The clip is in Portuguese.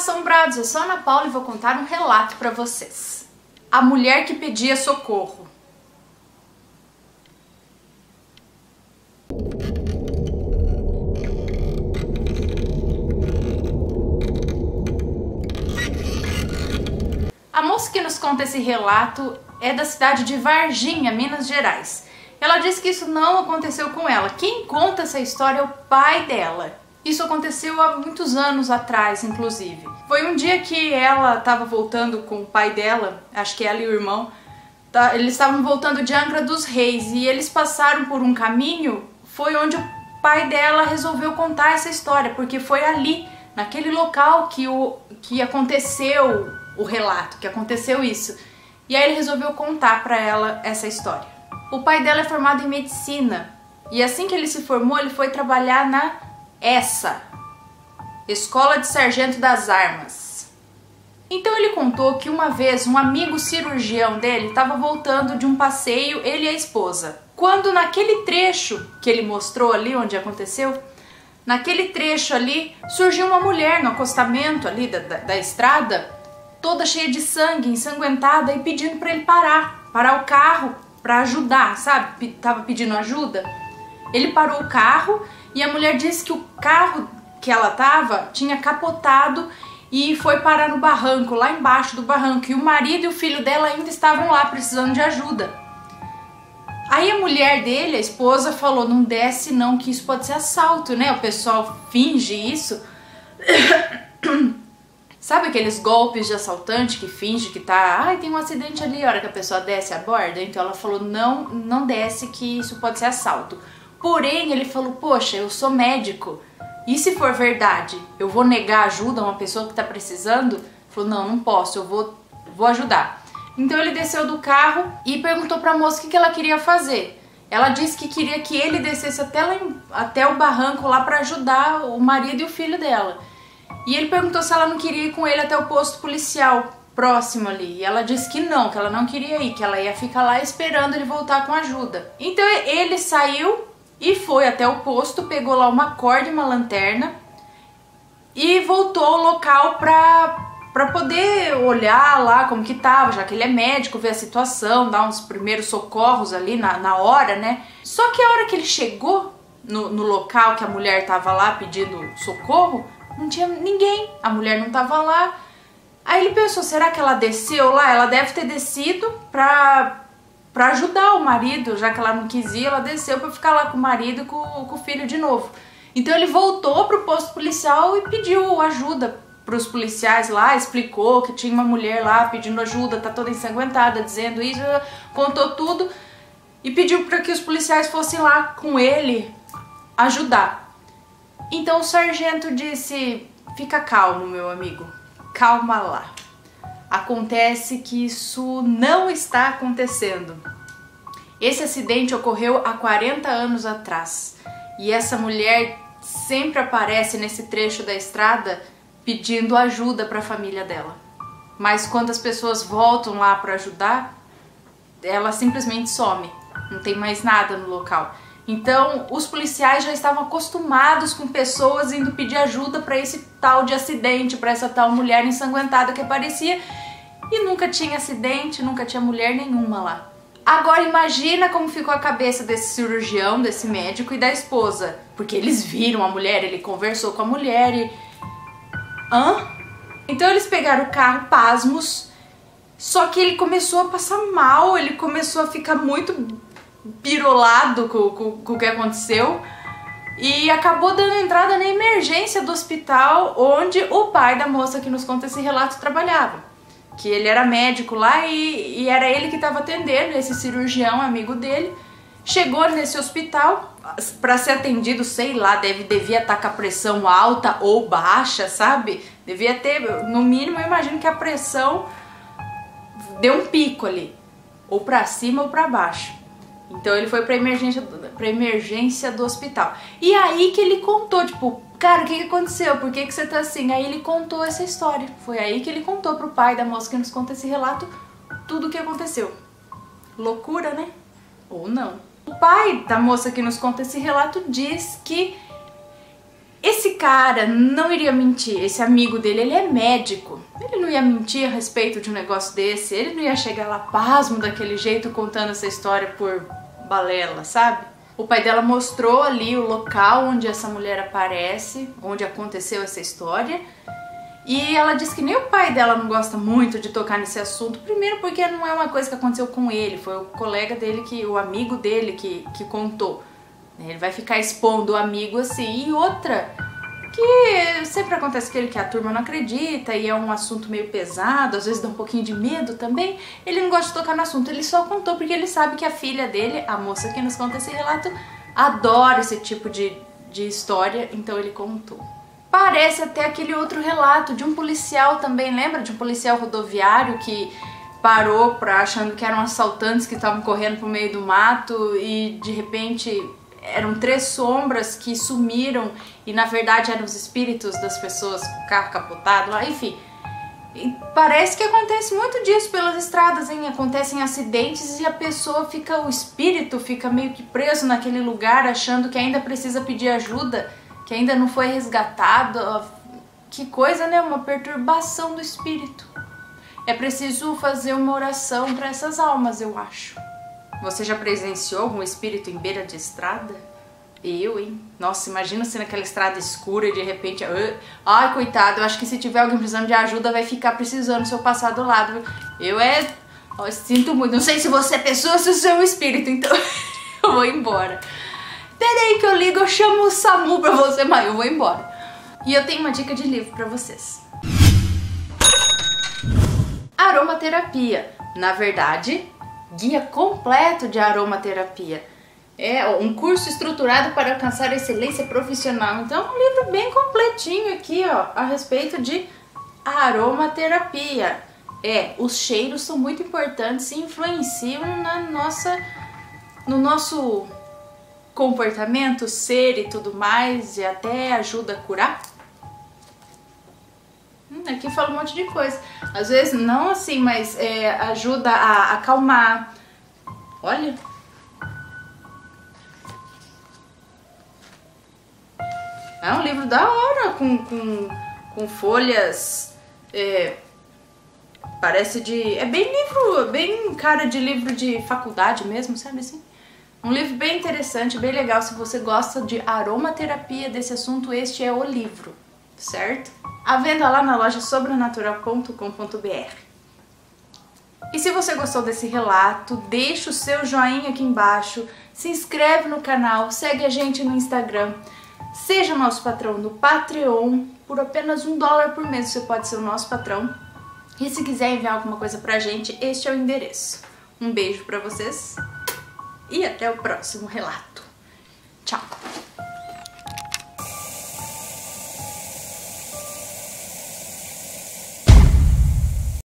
assombrados, eu sou Ana Paula e vou contar um relato para vocês. A mulher que pedia socorro. A moça que nos conta esse relato é da cidade de Varginha, Minas Gerais. Ela diz que isso não aconteceu com ela. Quem conta essa história é o pai dela. Isso aconteceu há muitos anos atrás, inclusive. Foi um dia que ela estava voltando com o pai dela, acho que ela e o irmão, eles estavam voltando de Angra dos Reis e eles passaram por um caminho, foi onde o pai dela resolveu contar essa história, porque foi ali, naquele local que aconteceu o relato, que aconteceu isso. E aí ele resolveu contar para ela essa história. O pai dela é formado em medicina e assim que ele se formou, ele foi trabalhar na Escola de Sargento das Armas. Então ele contou que uma vez um amigo cirurgião dele estava voltando de um passeio, ele e a esposa. Quando naquele trecho que ele mostrou ali onde aconteceu, naquele trecho ali surgiu uma mulher no acostamento ali da estrada, toda cheia de sangue, ensanguentada, e pedindo para ele parar o carro para ajudar, sabe? Tava pedindo ajuda. Ele parou o carro e a mulher disse que o carro que ela tava tinha capotado e foi parar no barranco, lá embaixo do barranco, e o marido e o filho dela ainda estavam lá precisando de ajuda. Aí a mulher dele, a esposa, falou: não desce não, que isso pode ser assalto, né? O pessoal finge isso. Sabe aqueles golpes de assaltante que finge que tá... ai, tem um acidente ali, a hora que a pessoa desce a borda. Então ela falou: não desce, que isso pode ser assalto. Porém, ele falou: poxa, eu sou médico, e se for verdade, eu vou negar ajuda a uma pessoa que tá precisando? Ele falou: não posso, eu vou ajudar. Então ele desceu do carro e perguntou pra moça o que ela queria fazer. Ela disse que queria que ele descesse até o barranco lá pra ajudar o marido e o filho dela. E ele perguntou se ela não queria ir com ele até o posto policial próximo ali. E ela disse que ela não queria ir, que ela ia ficar lá esperando ele voltar com ajuda. Então ele saiu e foi até o posto, pegou lá uma corda e uma lanterna e voltou ao local pra poder olhar lá como que tava, já que ele é médico, ver a situação, dar uns primeiros socorros ali na hora, né? Só que a hora que ele chegou no local que a mulher tava lá pedindo socorro, não tinha ninguém, a mulher não tava lá. Aí ele pensou: será que ela desceu lá? Ela deve ter descido pra ajudar o marido, já que ela não quis ir, ela desceu pra ficar lá com o marido e com o filho de novo. Então ele voltou pro posto policial e pediu ajuda pros policiais lá, explicou que tinha uma mulher lá pedindo ajuda, tá toda ensanguentada, dizendo isso, contou tudo e pediu pra que os policiais fossem lá com ele ajudar. Então o sargento disse: fica calmo, meu amigo, calma lá. Acontece que isso não está acontecendo. Esse acidente ocorreu há 40 anos atrás e essa mulher sempre aparece nesse trecho da estrada pedindo ajuda para a família dela. Mas quando as pessoas voltam lá para ajudar, ela simplesmente some, não tem mais nada no local. Então, os policiais já estavam acostumados com pessoas indo pedir ajuda para esse tal de acidente, para essa tal mulher ensanguentada que aparecia, e nunca tinha acidente, nunca tinha mulher nenhuma lá. Agora imagina como ficou a cabeça desse cirurgião, desse médico e da esposa, porque eles viram a mulher, ele conversou com a mulher e... hã? Então eles pegaram o carro, pasmos, só que ele começou a passar mal, ele começou a ficar muito... pirolado com o que aconteceu e acabou dando entrada na emergência do hospital onde o pai da moça que nos conta esse relato trabalhava, que ele era médico lá e era ele que estava atendendo, esse cirurgião amigo dele chegou nesse hospital para ser atendido, sei lá, devia estar com a pressão alta ou baixa, sabe? Devia ter, no mínimo, eu imagino que a pressão deu um pico ali, ou para cima ou para baixo. Então ele foi pra emergência do hospital. E aí que ele contou, tipo, cara, o que aconteceu? Por que você tá assim? Aí ele contou essa história. Foi aí que ele contou pro pai da moça que nos conta esse relato tudo o que aconteceu. Loucura, né? Ou não. O pai da moça que nos conta esse relato diz que Esse cara não iria mentir, esse amigo dele, ele é médico. Ele não ia mentir a respeito de um negócio desse, ele não ia chegar lá pasmo daquele jeito contando essa história por balela, sabe? O pai dela mostrou ali o local onde essa mulher aparece, onde aconteceu essa história. E ela disse que nem o pai dela não gosta muito de tocar nesse assunto, primeiro porque não é uma coisa que aconteceu com ele, foi o colega dele, o amigo dele que contou. Ele vai ficar expondo o amigo assim. E outra, que sempre acontece aquele que a turma não acredita e é um assunto meio pesado, às vezes dá um pouquinho de medo também, ele não gosta de tocar no assunto, ele só contou porque ele sabe que a filha dele, a moça que nos conta esse relato, adora esse tipo de história, então ele contou. Parece até aquele outro relato de um policial também, lembra? De um policial rodoviário que parou achando que eram assaltantes que estavam correndo pro meio do mato e de repente eram três sombras que sumiram e na verdade eram os espíritos das pessoas com o carro capotado lá, enfim. E parece que acontece muito disso pelas estradas, hein? Acontecem acidentes e a pessoa fica, o espírito fica meio que preso naquele lugar achando que ainda precisa pedir ajuda, que ainda não foi resgatado. Que coisa, né? Uma perturbação do espírito. É preciso fazer uma oração para essas almas, eu acho. Você já presenciou algum espírito em beira de estrada? Eu, hein? Nossa, imagina se naquela estrada escura e de repente... Ai, coitado, eu acho que se tiver alguém precisando de ajuda vai ficar precisando se eu passar do lado. Eu sinto muito, não sei se você é pessoa ou se você é um espírito, então eu vou embora. Peraí que eu ligo, eu chamo o SAMU pra você, mas eu vou embora. E eu tenho uma dica de livro pra vocês. Aromaterapia. Na verdade... Guia Completo de Aromaterapia. É um curso estruturado para alcançar a excelência profissional. Então, um livro bem completinho aqui, ó, a respeito de aromaterapia. Os cheiros são muito importantes e influenciam no nosso comportamento, ser e tudo mais, e até ajuda a curar. Aqui fala um monte de coisa. Às vezes, não assim, mas ajuda a acalmar. Olha. É um livro da hora, com folhas... parece de... É bem cara de livro de faculdade mesmo, sabe assim? Um livro bem interessante, bem legal. Se você gosta de aromaterapia, desse assunto, este é o livro, certo? À venda lá na loja sobrenatural.com.br. E se você gostou desse relato, deixa o seu joinha aqui embaixo, se inscreve no canal, segue a gente no Instagram, seja nosso patrão no Patreon, por apenas $1 por mês você pode ser o nosso patrão. E se quiser enviar alguma coisa pra gente, este é o endereço. Um beijo pra vocês e até o próximo relato. Tchau!